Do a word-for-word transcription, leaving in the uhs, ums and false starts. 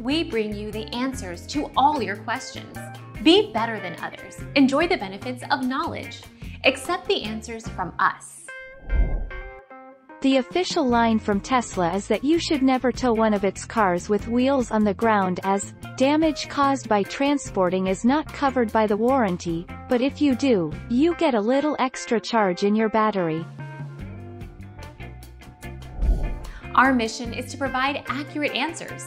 we bring you the answers to all your questions. Be better than others. Enjoy the benefits of knowledge. Accept the answers from us. The official line from Tesla is that you should never tow one of its cars with wheels on the ground, as damage caused by transporting is not covered by the warranty, but if you do, you get a little extra charge in your battery. Our mission is to provide accurate answers.